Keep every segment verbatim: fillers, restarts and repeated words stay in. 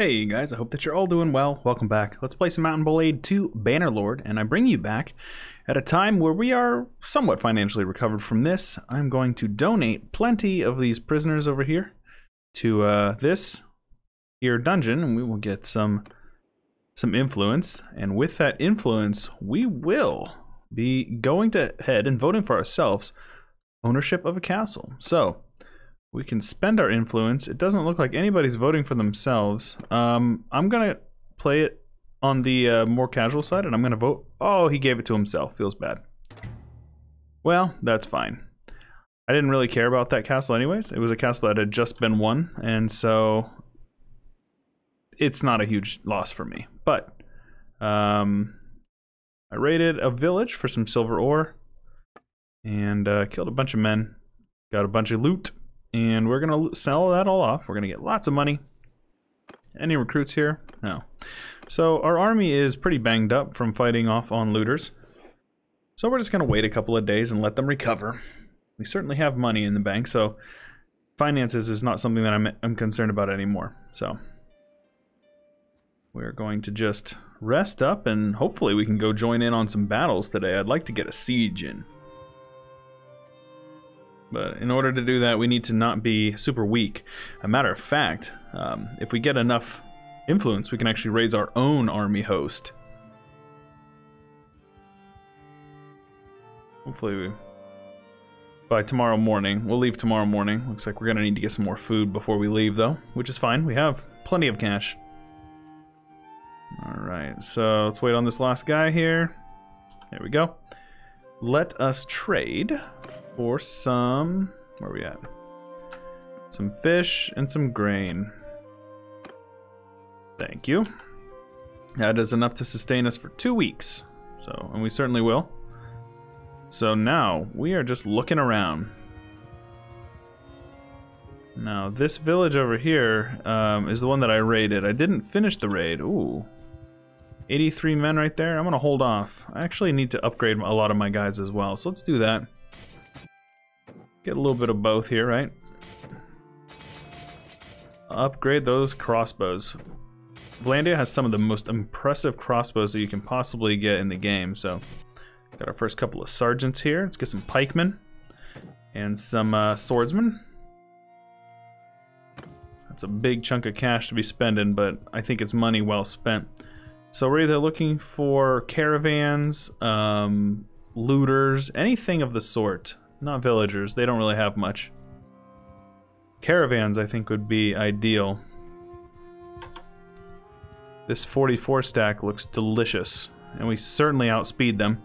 Hey guys, I hope that you're all doing well. Welcome back. Let's play some Mountain Blade two Bannerlord, and I bring you back at a time where we are somewhat financially recovered from this. I'm going to donate plenty of these prisoners over here to uh, this here dungeon, and we will get some some influence. And with that influence, we will be going to head and voting for ourselves ownership of a castle. So we can spend our influence. It doesn't look like anybody's voting for themselves. Um, I'm going to play it on the uh, more casual side, and I'm going to vote. Oh, he gave it to himself. Feels bad. Well, that's fine. I didn't really care about that castle anyways. It was a castle that had just been won, and so it's not a huge loss for me. But um, I raided a village for some silver ore and uh, killed a bunch of men. Got a bunch of loot. And we're going to sell that all off. We're going to get lots of money. Any recruits here? No. So our army is pretty banged up from fighting off on looters. So we're just going to wait a couple of days and let them recover. We certainly have money in the bank, so finances is not something that I'm, I'm concerned about anymore. So we're going to just rest up, and hopefully we can go join in on some battles today. I'd like to get a siege in. But in order to do that, we need to not be super weak. A matter of fact, um, if we get enough influence, we can actually raise our own army host. Hopefully we, by tomorrow morning. We'll leave tomorrow morning. Looks like we're going to need to get some more food before we leave, though. Which is fine. We have plenty of cash. Alright, so let's wait on this last guy here. There we go. Let us trade for some, where are we at? Some fish and some grain. Thank you. That is enough to sustain us for two weeks. So, and we certainly will. So now we are just looking around. Now this village over here um, is the one that I raided. I didn't finish the raid. Ooh, eighty-three men right there. I'm gonna hold off. I actually need to upgrade a lot of my guys as well. So let's do that. Get a little bit of both here, right? Upgrade those crossbows. Vlandia has some of the most impressive crossbows that you can possibly get in the game, so got our first couple of sergeants here. Let's get some pikemen and some uh, swordsmen. That's a big chunk of cash to be spending, but I think it's money well spent. So we're either looking for caravans, um, looters, anything of the sort. Not villagers, they don't really have much. Caravans, I think, would be ideal. This forty-four stack looks delicious, and we certainly outspeed them.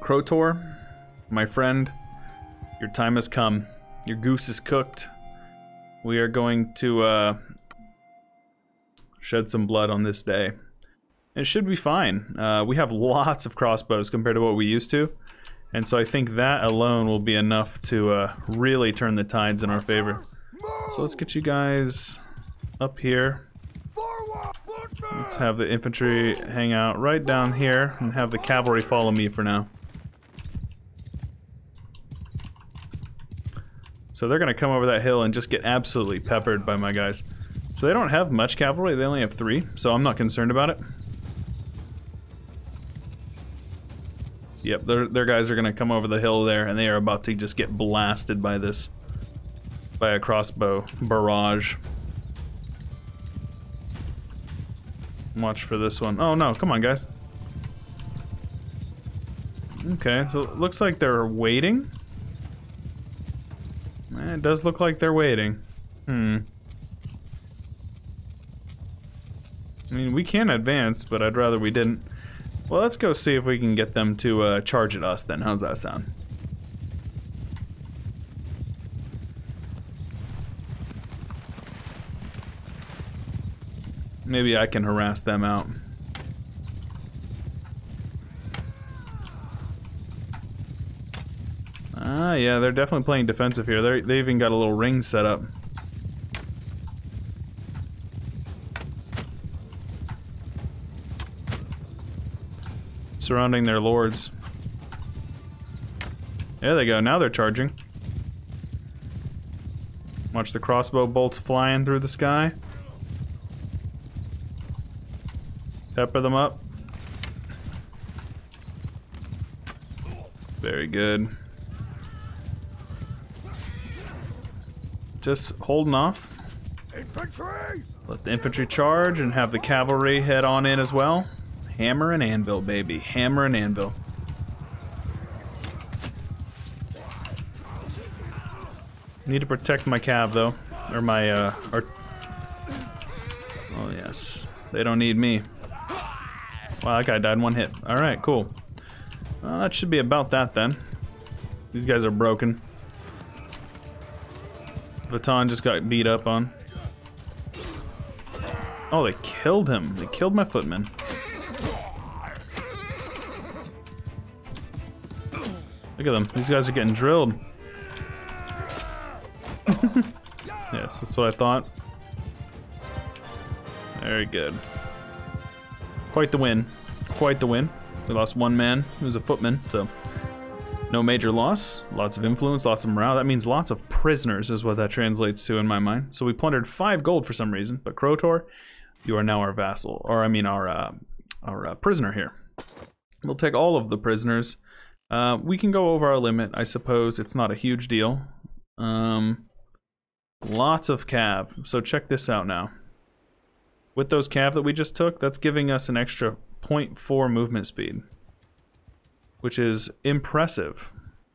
Krotor, my friend, your time has come. Your goose is cooked. We are going to uh, shed some blood on this day. It should be fine. Uh, we have lots of crossbows compared to what we used to. And so I think that alone will be enough to uh, really turn the tides in our favor. So let's get you guys up here. Let's have the infantry hang out right down here and have the cavalry follow me for now. So they're going to come over that hill and just get absolutely peppered by my guys. So they don't have much cavalry, they only have three, so I'm not concerned about it. Yep, their, their guys are going to come over the hill there, and they are about to just get blasted by this, by a crossbow barrage. Watch for this one. Oh no, come on guys. Okay, so it looks like they're waiting. It does look like they're waiting. Hmm. I mean, we can advance, but I'd rather we didn't. Well, let's go see if we can get them to uh, charge at us then. How's that sound? Maybe I can harass them out. Ah, yeah, they're definitely playing defensive here. They're, they even got a little ring set up. Surrounding their lords. There they go, now they're charging. Watch the crossbow bolts flying through the sky. Pepper them up. Very good. Just holding off. Infantry! Let the infantry charge and have the cavalry head on in as well. Hammer and anvil, baby. Hammer and anvil. Need to protect my cav, though. Or my, uh... Art oh, yes. They don't need me. Wow, that guy died in one hit. Alright, cool. Well, that should be about that, then. These guys are broken. Vatan just got beat up on. Oh, they killed him. They killed my footman. Look at them. These guys are getting drilled. Yes, that's what I thought. Very good. Quite the win. Quite the win. We lost one man. He was a footman, so... No major loss, lots of influence, lots of morale. That means lots of prisoners is what that translates to in my mind. So we plundered five gold for some reason, but Krotor, you are now our vassal, or I mean our uh, our uh, prisoner here. We'll take all of the prisoners. Uh, we can go over our limit, I suppose. It's not a huge deal. Um, lots of cav. So check this out now. With those cav that we just took, that's giving us an extra zero point four movement speed, which is impressive.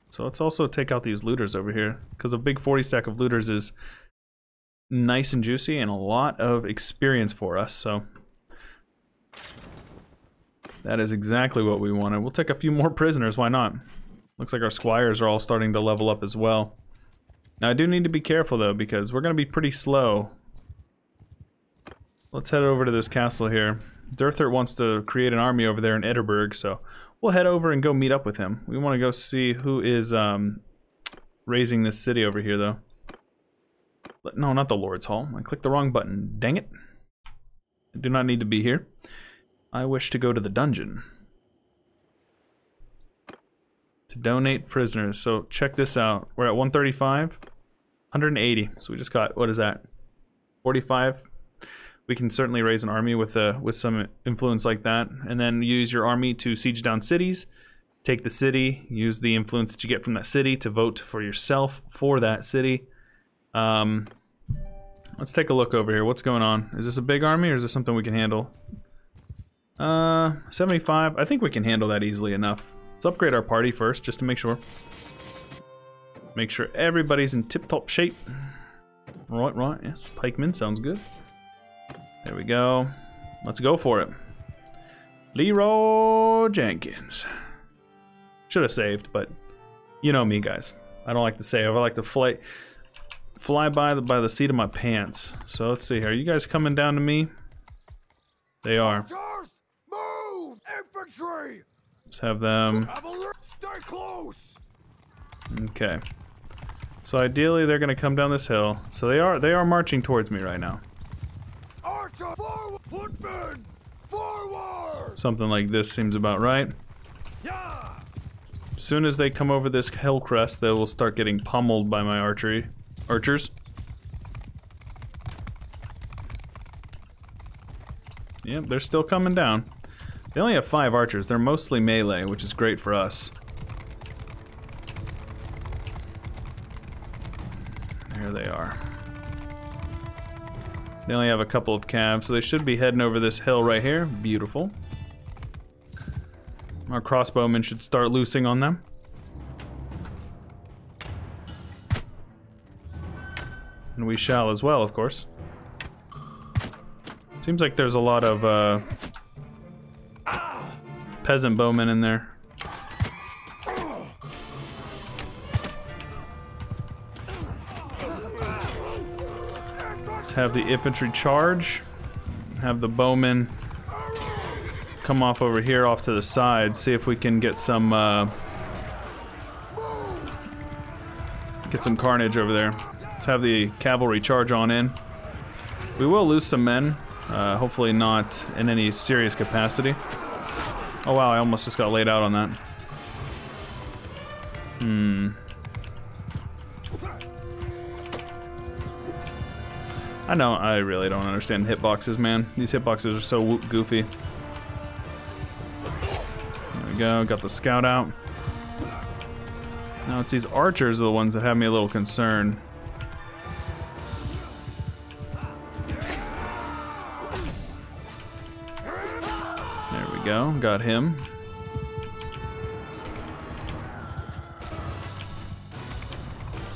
So let's also take out these looters over here, because a big forty stack of looters is nice and juicy and a lot of experience for us, so that is exactly what we wanted. We'll take a few more prisoners, why not? Looks like our squires are all starting to level up as well. Now I do need to be careful though, because we're gonna be pretty slow. Let's head over to this castle here. Durthurt wants to create an army over there in Edderburg, so we'll head over and go meet up with him. We want to go see who is um, raising this city over here, though. But no, not the Lord's Hall. I clicked the wrong button. Dang it. I do not need to be here. I wish to go to the dungeon. To donate prisoners. So check this out. We're at one thirty-five. one eighty. So we just got, what is that? forty-five. We can certainly raise an army with uh, with some influence like that, and then use your army to siege down cities, take the city, use the influence that you get from that city to vote for yourself for that city. Um, let's take a look over here. What's going on? Is this a big army or is this something we can handle? Uh, seventy-five. I think we can handle that easily enough. Let's upgrade our party first, just to make sure. Make sure everybody's in tip-top shape. Right, right. Yes, pikemen sounds good. There we go. Let's go for it. Leroy Jenkins. Should have saved, but you know me, guys. I don't like to save. I like to fly, fly by the, by the seat of my pants. So let's see here. Are you guys coming down to me? They are. Move, infantry. Let's have them. Stay close. Okay. So ideally, they're going to come down this hill. So they are. They are marching towards me right now. Forward. Footman. Forward. Something like this seems about right. Yeah. As soon as they come over this hill crest, they will start getting pummeled by my archery archers. Yep, they're still coming down. They only have five archers. They're mostly melee, which is great for us. There they are. They only have a couple of calves, so they should be heading over this hill right here. Beautiful. Our crossbowmen should start loosing on them. And we shall as well, of course. Seems like there's a lot of uh, peasant bowmen in there. Have the infantry charge, have the bowmen come off over here off to the side, see if we can get some uh, get some carnage over there. Let's have the cavalry charge on in. We will lose some men, uh, hopefully not in any serious capacity. Oh wow, I almost just got laid out on that. Hmm. I know, I really don't understand hitboxes, man. These hitboxes are so goofy. we go, got the scout out. Now it's these archers are the ones that have me a little concerned. There we go, got him.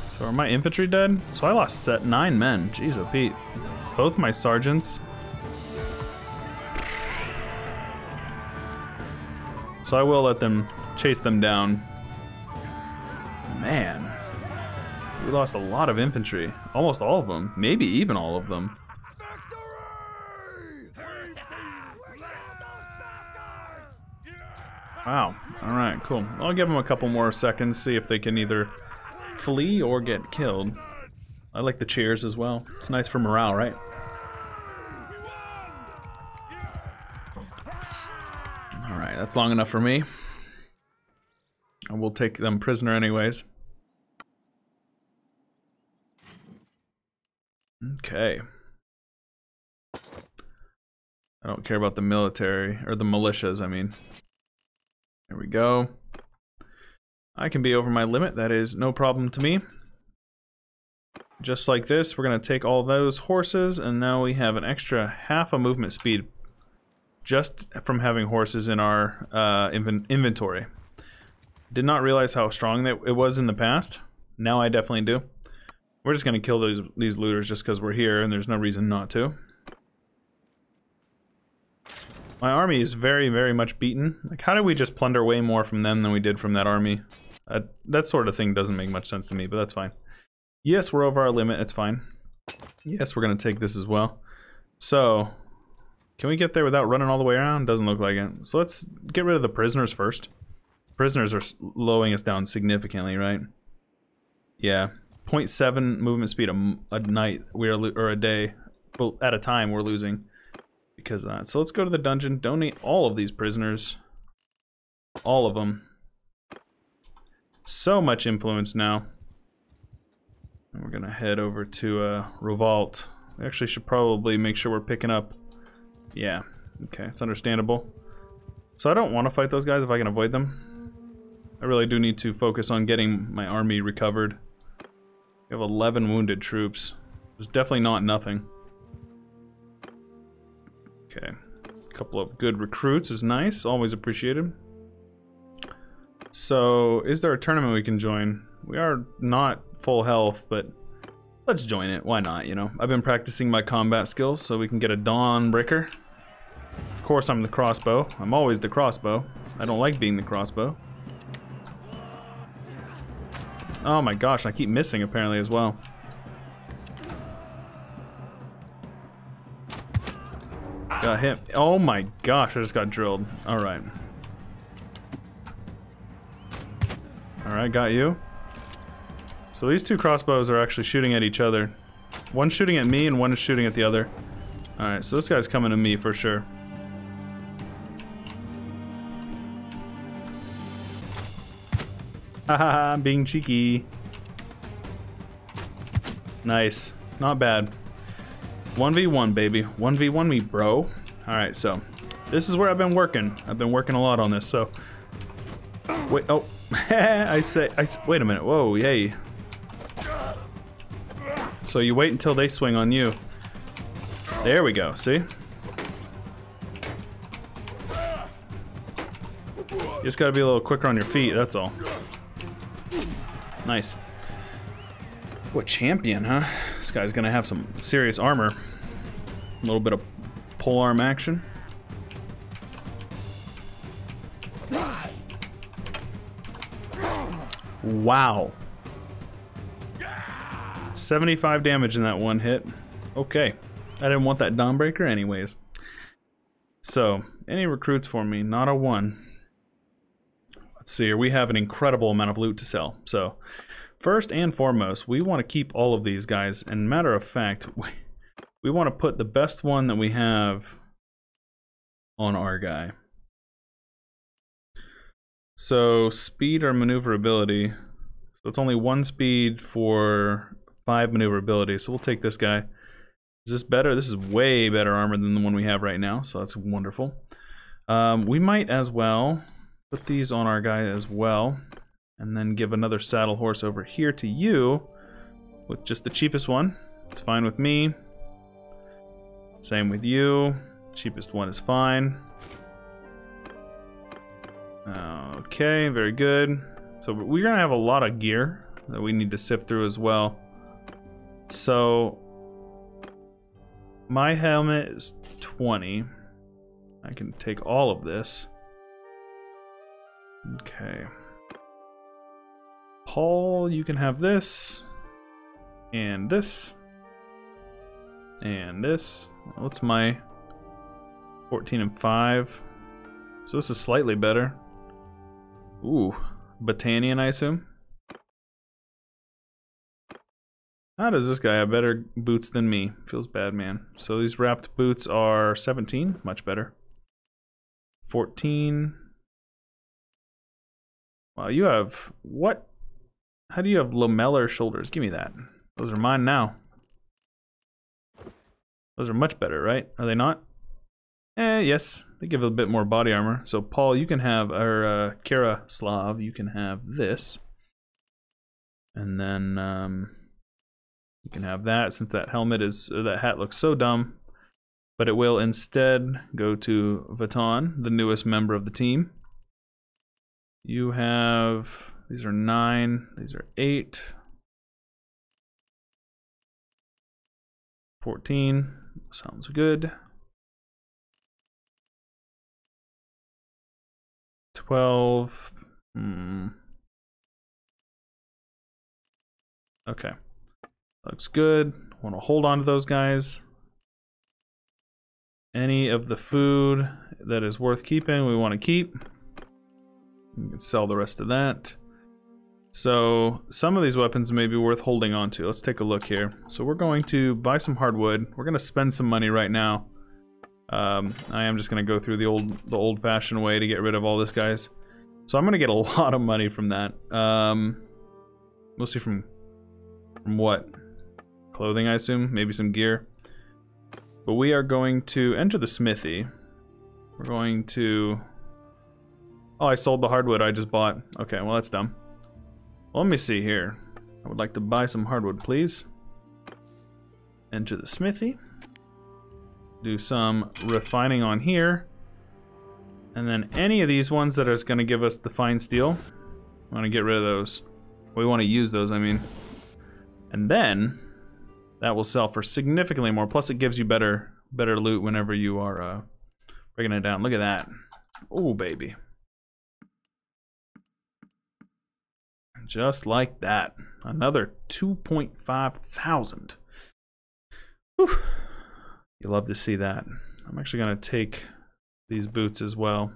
So are my infantry dead? So I lost set nine men. Jeez, oh Pete. Both my sergeants. So I will let them chase them down. Man, we lost a lot of infantry. Almost all of them. Maybe even all of them. Wow. All right, cool. I'll give them a couple more seconds, see if they can either flee or get killed. I like the cheers as well. It's nice for morale, right? All right, that's long enough for me. I will take them prisoner anyways. Okay. I don't care about the military, or the militias, I mean. There we go. I can be over my limit, that is no problem to me. Just like this, we're gonna take all those horses, and now we have an extra half a movement speed just from having horses in our uh, inven inventory. Did not realize how strong that it was in the past. Now I definitely do. We're just gonna kill those these looters just because we're here, and there's no reason not to. My army is very, very much beaten. Like, how did we just plunder way more from them than we did from that army? Uh, that sort of thing doesn't make much sense to me, but that's fine. Yes, we're over our limit, it's fine. Yes, we're gonna take this as well. So, can we get there without running all the way around? Doesn't look like it. So let's get rid of the prisoners first. Prisoners are slowing us down significantly, right? Yeah, zero point seven movement speed a, a night, we are or a day, but at a time we're losing because of that. So let's go to the dungeon, donate all of these prisoners. All of them. So much influence now. And we're gonna head over to uh, Rovault. We actually should probably make sure we're picking up. Yeah, okay, it's understandable. So I don't want to fight those guys if I can avoid them. I really do need to focus on getting my army recovered. We have eleven wounded troops. It's definitely not nothing. Okay, a couple of good recruits is nice, always appreciated. So, is there a tournament we can join? We are not full health, but let's join it. Why not, you know? I've been practicing my combat skills so we can get a dawn breaker. Of course I'm the crossbow. I'm always the crossbow. I don't like being the crossbow. Oh my gosh, I keep missing apparently as well. Got him. Oh my gosh, I just got drilled. Alright. Alright, got you. So these two crossbows are actually shooting at each other. One's shooting at me and one is shooting at the other. Alright, so this guy's coming to me for sure. Haha, I'm being cheeky. Nice. Not bad. one v one, baby. one v one me, bro. Alright, so this is where I've been working. I've been working a lot on this, so... Wait, oh. I say... I say, wait a minute. Whoa, yay. So you wait until they swing on you. There we go, see? You just gotta be a little quicker on your feet, that's all. Nice. What champion, huh? This guy's gonna have some serious armor. A little bit of pole arm action. Wow. seventy-five damage in that one hit. Okay. I didn't want that Dawnbreaker anyways. So, any recruits for me? Not a one. Let's see here. We have an incredible amount of loot to sell. So, first and foremost, we want to keep all of these guys. And matter of fact, we, we want to put the best one that we have on our guy. So, speed or maneuverability. So, it's only one speed for five maneuverability. So, we'll take this guy. Is this better? This is way better armor than the one we have right now. So, that's wonderful. Um, we might as well... put these on our guy as well, and then give another saddle horse over here to you with just the cheapest one. It's fine with me. Same with you. Cheapest one is fine. Okay, very good. So we're gonna have a lot of gear that we need to sift through as well. So my helmet is twenty. I can take all of this. Okay. Paul, you can have this. And this. And this. What's my fourteen and five? So this is slightly better. Ooh. Batanian, I assume. How does this guy have better boots than me? Feels bad, man. So these wrapped boots are seventeen. Much better. fourteen. Wow, you have... What? How do you have lamellar shoulders? Give me that. Those are mine now. Those are much better, right? Are they not? Eh, yes. They give a bit more body armor. So, Paul, you can have... Or, uh, Karaslav, you can have this. And then, um... you can have that, since that helmet is, uh, that hat looks so dumb. But it will instead go to Vatan, the newest member of the team. You have, these are nine, these are eight. fourteen, sounds good. twelve, hmm. Okay. Looks good. Want to hold on to those guys. Any of the food that is worth keeping, we want to keep. You can sell the rest of that. So some of these weapons may be worth holding on to. Let's take a look here. So we're going to buy some hardwood. We're going to spend some money right now. Um, I am just going to go through the old, the old-fashioned way to get rid of all this guys. So I'm going to get a lot of money from that. Um, mostly from from what? Clothing, I assume, maybe some gear. But we are going to enter the smithy. We're going to... Oh, I sold the hardwood I just bought. Okay, well that's dumb. Well, let me see here. I would like to buy some hardwood, please. Enter the smithy. Do some refining on here. And then any of these ones that are going to give us the fine steel, I want to get rid of those. We want to use those, I mean. And then... that will sell for significantly more, plus it gives you better better loot whenever you are uh, breaking it down. Look at that. Oh, baby. Just like that. Another two point five thousand. Whew. You love to see that. I'm actually going to take these boots as well.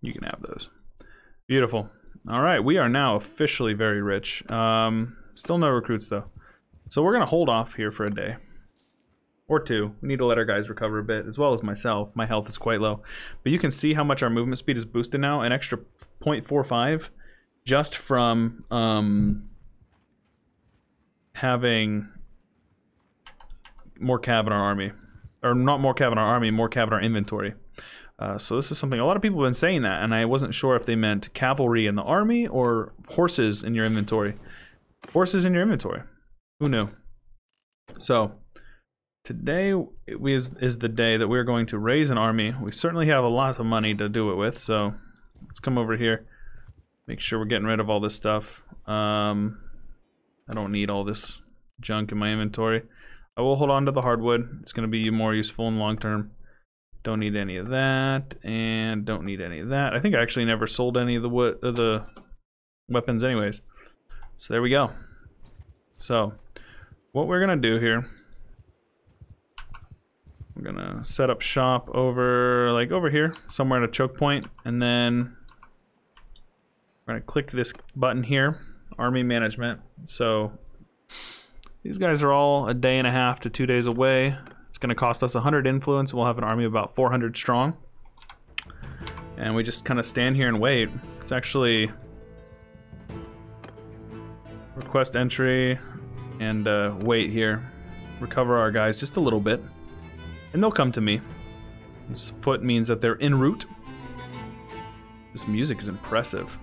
You can have those. Beautiful. Alright, we are now officially very rich. Um, still no recruits, though. So we're going to hold off here for a day. Or two. We need to let our guys recover a bit, as well as myself. My health is quite low. But you can see how much our movement speed is boosted now. An extra zero point four five just from um, having more cav in our army. Or not more cav in our army, more cav in our inventory. Uh, so this is something a lot of people have been saying that, and I wasn't sure if they meant cavalry in the army or horses in your inventory. Horses in your inventory. Who knew? So today is, is the day that we're going to raise an army. We certainly have a lot of money to do it with, so let's come over here. Make sure we're getting rid of all this stuff. Um, I don't need all this junk in my inventory. I will hold on to the hardwood. It's going to be more useful in long term. Don't need any of that, and don't need any of that. I think I actually never sold any of the wood, uh, the weapons anyways. So there we go. So what we're gonna do here, we're gonna set up shop over, like over here, somewhere at a choke point, and then we're gonna click this button here, Army Management. So these guys are all a day and a half to two days away. It's going to cost us one hundred influence. We'll have an army about four hundred strong. And we just kind of stand here and wait. It's actually... request entry and uh, wait here. Recover our guys just a little bit. And they'll come to me. His foot means that they're en route. This music is impressive.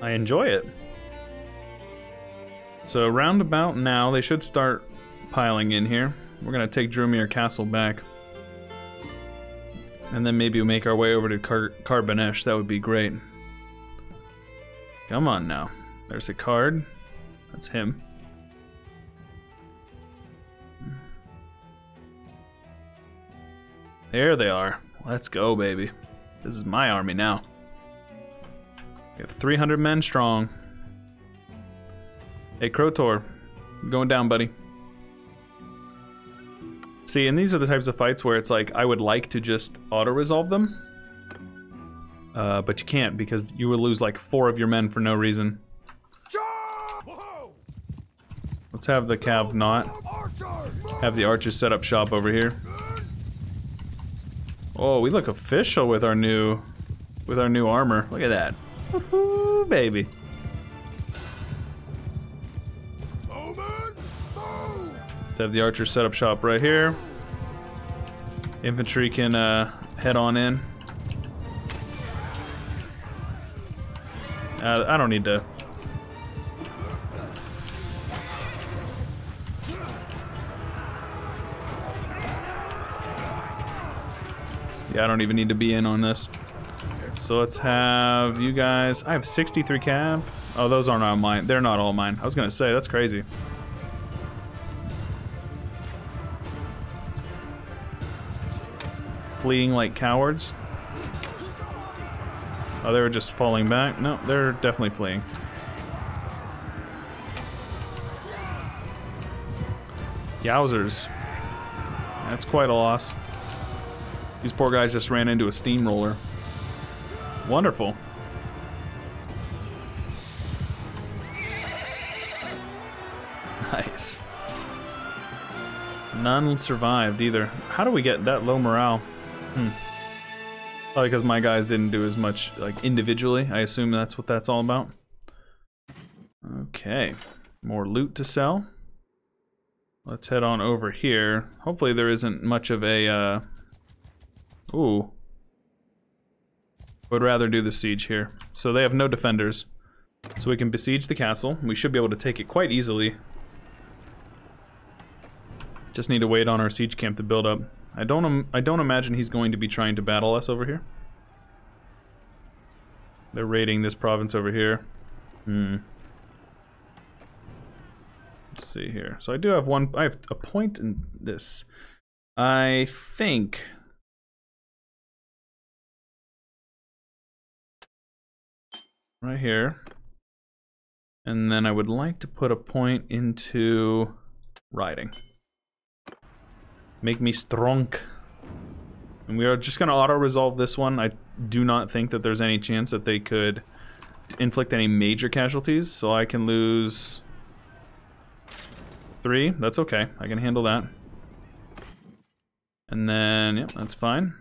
I enjoy it. So round about now, they should start piling in here. We're gonna take Drumir Castle back. And then maybe we'll make our way over to Car Carbonesh. That would be great. Come on now. There's a card. That's him. There they are. Let's go, baby. This is my army now. We have three hundred men strong. Hey, Krotor. You're going down, buddy. See, and these are the types of fights where it's like, I would like to just auto-resolve them. Uh, but you can't, because you will lose like four of your men for no reason. Let's have the cav not. Have the archers set up shop over here. Oh, we look official with our new, with our new armor. Look at that, woohoo, baby! Let's have the archers set up shop right here. Infantry can uh, head on in. Uh, I don't need to. Yeah, I don't even need to be in on this. So let's have you guys. I have sixty-three cav. Oh, those aren't all mine. They're not all mine. I was gonna say, that's crazy. Fleeing like cowards. Oh, they were just falling back. No, they're definitely fleeing. Yowzers. That's quite a loss. These poor guys just ran into a steamroller. Wonderful. Nice. None survived either. How do we get that low morale? Hmm. Probably because my guys didn't do as much, like, individually. I assume that's what that's all about. Okay. More loot to sell. Let's head on over here. Hopefully there isn't much of a, uh... Ooh. Would rather do the siege here. So they have no defenders. So we can besiege the castle. We should be able to take it quite easily. Just need to wait on our siege camp to build up. I don't im- I don't imagine he's going to be trying to battle us over here. They're raiding this province over here. Hmm. Let's see here. So I do have one- I have a point in this. I think... right here. And then I would like to put a point into riding. Make me strong. And we are just gonna auto-resolve this one. I do not think that there's any chance that they could inflict any major casualties, so I can lose three. That's okay, I can handle that. And then, yep, that's fine.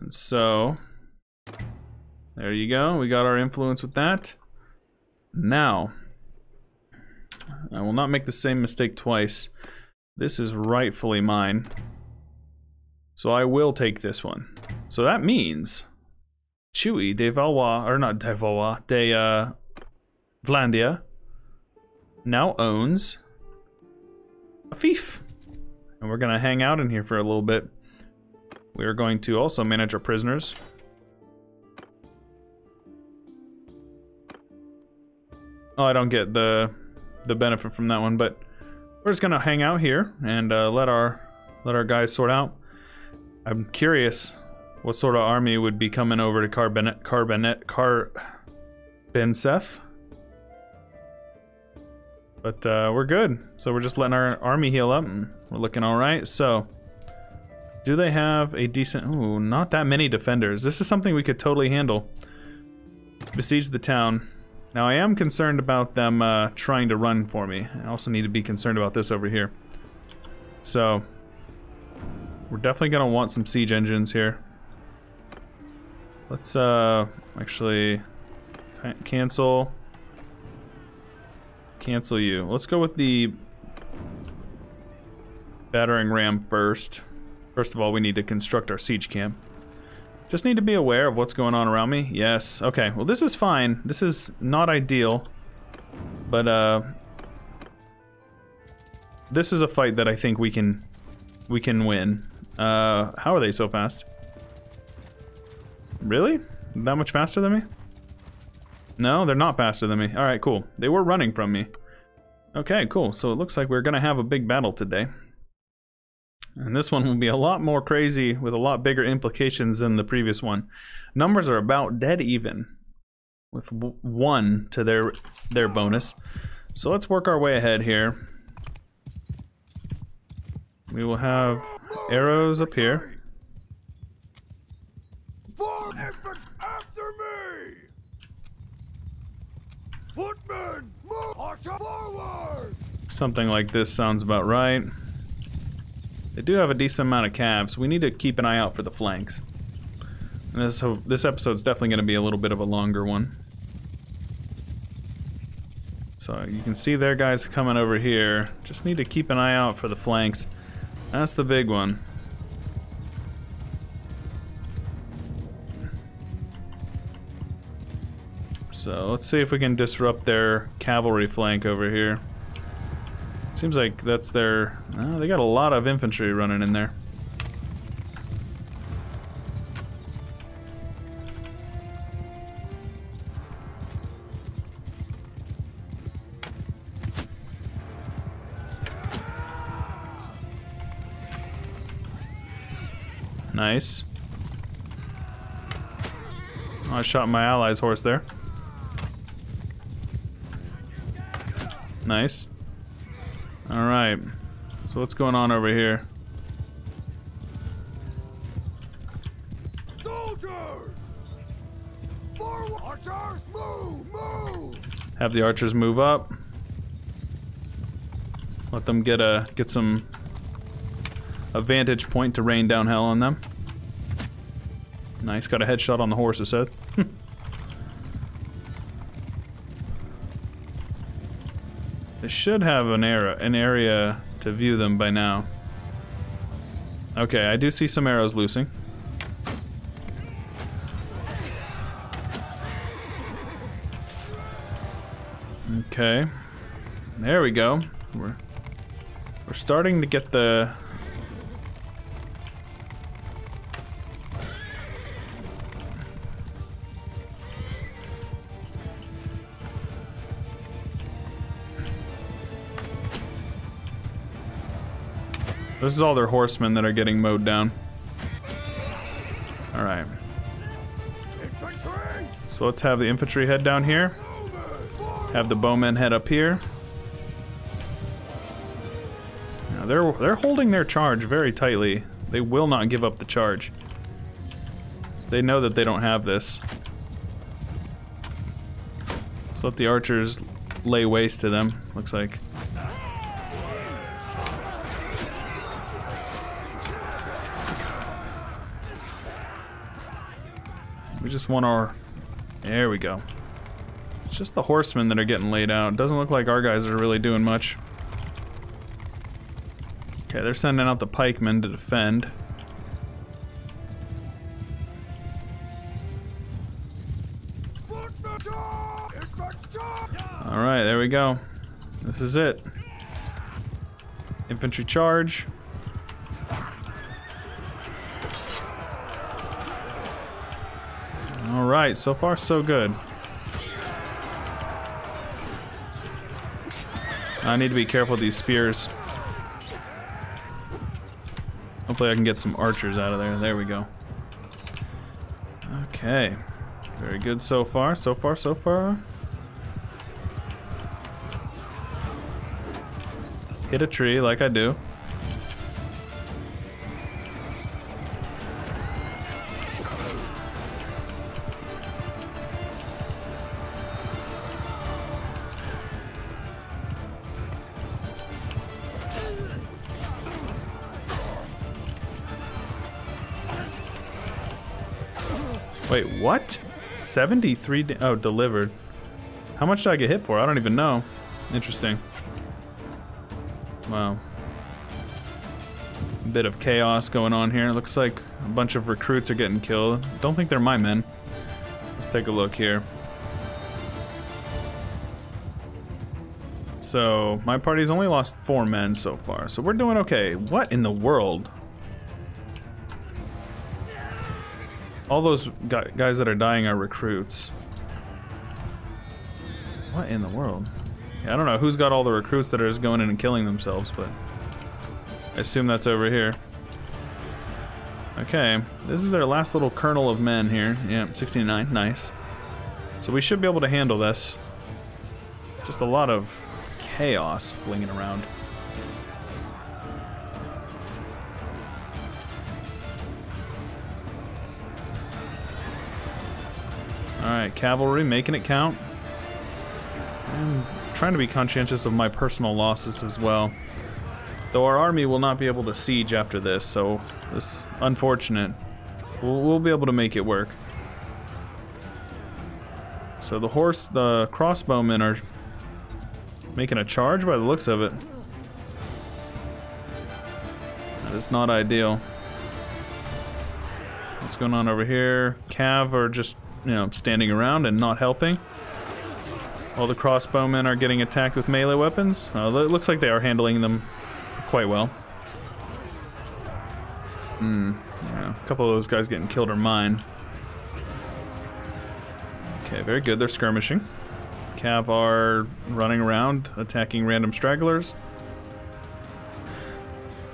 And so... there you go, we got our influence with that. Now, I will not make the same mistake twice. This is rightfully mine. So I will take this one. So that means Chewy de Valois, or not de Valois, de uh, Vlandia now owns a fief. And we're gonna hang out in here for a little bit. We are going to also manage our prisoners. Oh, I don't get the the benefit from that one, but we're just gonna hang out here and uh, let our let our guys sort out. I'm curious what sort of army would be coming over to Carbonet Carbonet Car Ben Seth. But uh, we're good, so we're just letting our army heal up, and we're looking all right. So, do they have a decent? Ooh, not that many defenders. This is something we could totally handle. Let's besiege the town. Now I am concerned about them uh, trying to run for me. I also need to be concerned about this over here. So, we're definitely gonna want some siege engines here. Let's uh, actually cancel, cancel you. Let's go with the battering ram first. First of all, we need to construct our siege camp. Just need to be aware of what's going on around me. Yes. Okay. Well, this is fine. This is not ideal. But, uh... this is a fight that I think we can... we can win. Uh, how are they so fast? Really? That much faster than me? No, they're not faster than me. Alright, cool. They were running from me. Okay, cool. So it looks like we're gonna have a big battle today. And this one will be a lot more crazy with a lot bigger implications than the previous one. Numbers are about dead even with w one to their their bonus. So let's work our way ahead here. We will have arrows up here. Form after me! Footmen, move! March forward! Something like this sounds about right. They do have a decent amount of calves. We need to keep an eye out for the flanks. And this, this episode's definitely going to be a little bit of a longer one. So you can see their guys coming over here. Just need to keep an eye out for the flanks. That's the big one. So let's see if we can disrupt their cavalry flank over here. Seems like that's their... Oh, they got a lot of infantry running in there. Nice. Oh, I shot my ally's horse there. Nice. Alright, so what's going on over here? Soldiers! Forward! Archers, move! Move! Have the archers move up. Let them get a get some a vantage point to rain down hell on them. Nice, got a headshot on the horse's head. They should have an era, an area to view them by now. Okay, I do see some arrows loosing. Okay, there we go. We're we're starting to get the. This is all their horsemen that are getting mowed down. Alright. So let's have the infantry head down here. Have the bowmen head up here. Now they're, they're holding their charge very tightly. They will not give up the charge. They know that they don't have this. So let the archers lay waste to them, looks like. Just want our... There we go. It's just the horsemen that are getting laid out. Doesn't look like our guys are really doing much. Okay, they're sending out the pikemen to defend. Alright, there we go. This is it. Infantry charge. Alright, so far so good. I need to be careful with these spears. Hopefully I can get some archers out of there. There we go. Okay. Very good so far, so far, so far. Hit a tree like I do. Wait, what? seventy-three da- oh, delivered. How much did I get hit for? I don't even know. Interesting. Wow. bit of chaos going on here. It looks like a bunch of recruits are getting killed. Don't think they're my men. Let's take a look here. So, my party's only lost four men so far, so we're doing okay. What in the world? All those guys that are dying are recruits. What in the world? Yeah, I don't know who's got all the recruits that are just going in and killing themselves, but I assume that's over here. Okay, this is their last little kernel of men here. Yeah, sixty-nine, nice. So we should be able to handle this. Just a lot of chaos flinging around. Alright, cavalry, making it count. I'm trying to be conscientious of my personal losses as well. Though our army will not be able to siege after this, so it's unfortunate. We'll, we'll be able to make it work. So the horse, the crossbowmen are making a charge by the looks of it. That is not ideal. What's going on over here? Cav are just, you know, standing around and not helping. All the crossbowmen are getting attacked with melee weapons. Uh, it looks like they are handling them quite well. Hmm. Yeah, a couple of those guys getting killed are mine. Okay, very good. They're skirmishing. Cav are running around, attacking random stragglers.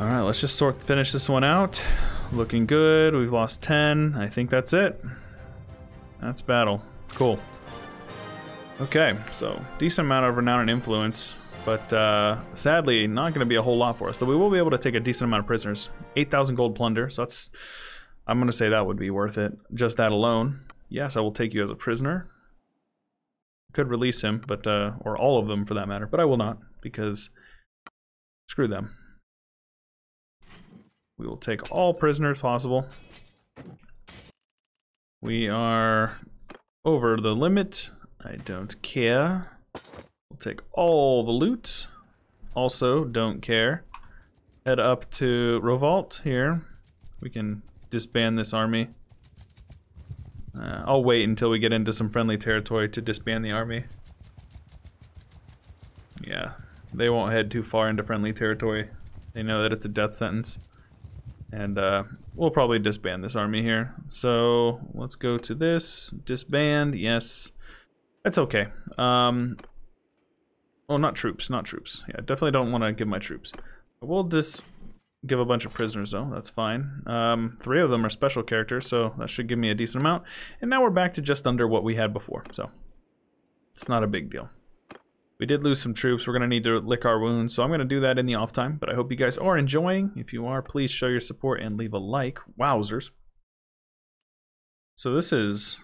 Alright, let's just sort finish this one out. Looking good. We've lost ten. I think that's it. That's battle. Cool. Okay, so decent amount of renown and influence, but uh, sadly not going to be a whole lot for us. So we will be able to take a decent amount of prisoners. eight thousand gold plunder, so that's... I'm going to say that would be worth it. Just that alone. Yes, I will take you as a prisoner. Could release him, but uh, or all of them for that matter, but I will not, because screw them. We will take all prisoners possible. We are over the limit. I don't care. We'll take all the loot. Also, don't care. Head up to Rovault here. We can disband this army. Uh, I'll wait until we get into some friendly territory to disband the army. Yeah, they won't head too far into friendly territory. They know that it's a death sentence. And uh, we'll probably disband this army here. So let's go to this. Disband, yes. That's okay. Um, oh, not troops, not troops. Yeah, definitely don't want to give my troops. We'll just give a bunch of prisoners though, that's fine. Um, three of them are special characters, so that should give me a decent amount. And now we're back to just under what we had before, so it's not a big deal. We did lose some troops, we're going to need to lick our wounds, so I'm going to do that in the off time, but I hope you guys are enjoying. If you are, please show your support and leave a like. Wowzers. So this is...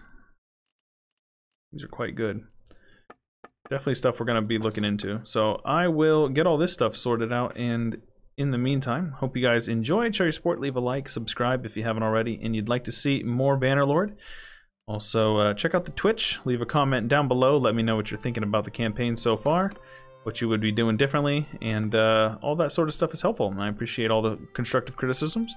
These are quite good. Definitely stuff we're going to be looking into. So I will get all this stuff sorted out, and in the meantime, hope you guys enjoyed. Show your support, leave a like, subscribe if you haven't already, and you'd like to see more Bannerlord. Also, uh, check out the Twitch. Leave a comment down below. Let me know what you're thinking about the campaign so far, what you would be doing differently, and uh, all that sort of stuff is helpful. And I appreciate all the constructive criticisms.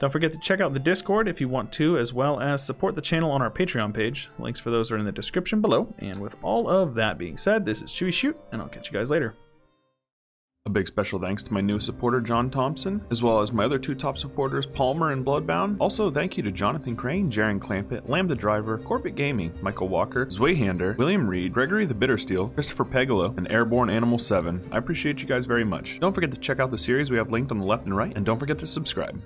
Don't forget to check out the Discord if you want to, as well as support the channel on our Patreon page. Links for those are in the description below. And with all of that being said, this is Chewy Shoot, and I'll catch you guys later. A big special thanks to my new supporter, John Thompson, as well as my other two top supporters, Palmer and Bloodbound. Also, thank you to Jonathan Crane, Jaron Clampett, Lambda Driver, Corbett Gaming, Michael Walker, Zway Hander, William Reed, Gregory the Bittersteel, Christopher Pegolo, and Airborne Animal seven. I appreciate you guys very much. Don't forget to check out the series we have linked on the left and right, and don't forget to subscribe.